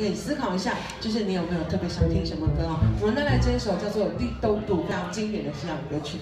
可以思考一下，就是你有没有特别想听什么歌啊？我们带来这一首叫做《第东渡》非常经典的西洋歌曲。